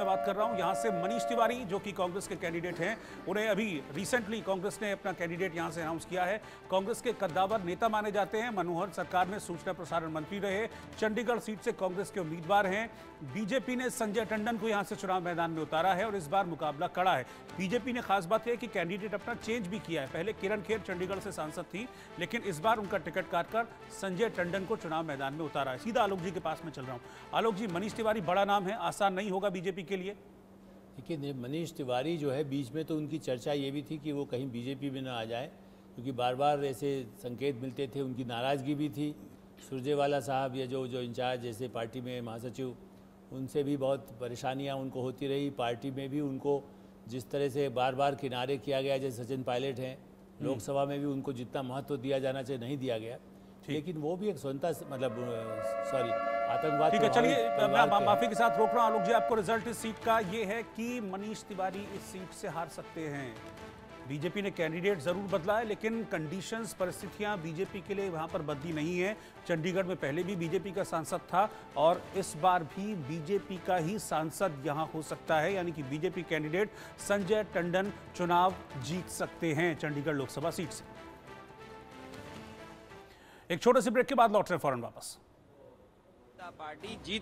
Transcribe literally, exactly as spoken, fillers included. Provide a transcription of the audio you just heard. मैं बात कर रहा हूं यहां से मनीष तिवारी जो कि कांग्रेस के कैंडिडेट हैं। उन्हें अभी रिसेंटली कांग्रेस ने अपना कैंडिडेट यहां से अनाउंस किया है। कांग्रेस के कद्दावर नेता माने जाते हैं, मनोहर सरकार में सूचना प्रसारण मंत्री रहे, चंडीगढ़ सीट से कांग्रेस के उम्मीदवार हैं। बीजेपी ने संजय टंडन को यहां से चुनाव मैदान में उतारा है और इस बार मुकाबला कड़ा है। बीजेपी ने खास बात यह कि कैंडिडेट अपना चेंज भी किया है। पहले किरण खेर चंडीगढ़ से सांसद थी, लेकिन इस बार उनका टिकट काटकर संजय टंडन को चुनाव मैदान में उतारा है। सीधा आलोक जी के पास में चल रहा हूँ। आलोक जी, मनीष तिवारी बड़ा नाम है, आसान नहीं होगा बीजेपी के लिए? देखिए, मनीष तिवारी जो है, बीच में तो उनकी चर्चा ये भी थी कि वो कहीं बीजेपी में ना आ जाए, क्योंकि बार बार ऐसे संकेत मिलते थे। उनकी नाराज़गी भी थी। सुरजेवाला साहब ये जो जो इंचार्ज जैसे पार्टी में महासचिव, उनसे भी बहुत परेशानियां उनको होती रही। पार्टी में भी उनको जिस तरह से बार बार किनारे किया गया, जैसे सचिन पायलट हैं, लोकसभा में भी उनको जितना महत्व दिया जाना चाहिए नहीं दिया गया। लेकिन वो भी एक स्वतंत्रता से, मतलब सॉरी आतंकवाद। ठीक है, चलिए मैं माफी के साथ रोक रहा हूं आलोक जी आपको। रिजल्ट इस सीट का ये है कि मनीष तिवारी इस सीट से हार सकते हैं। बीजेपी ने कैंडिडेट जरूर बदला है, लेकिन कंडीशंस, परिस्थितियां बीजेपी के लिए वहां पर बदली नहीं है। चंडीगढ़ में पहले भी बीजेपी का सांसद था और इस बार भी बीजेपी का ही सांसद यहां हो सकता है, यानी कि बीजेपी कैंडिडेट संजय टंडन चुनाव जीत सकते हैं चंडीगढ़ लोकसभा सीट से। एक छोटे से ब्रेक के बाद लौट रहे हैं फौरन वापस। पार्टी जीत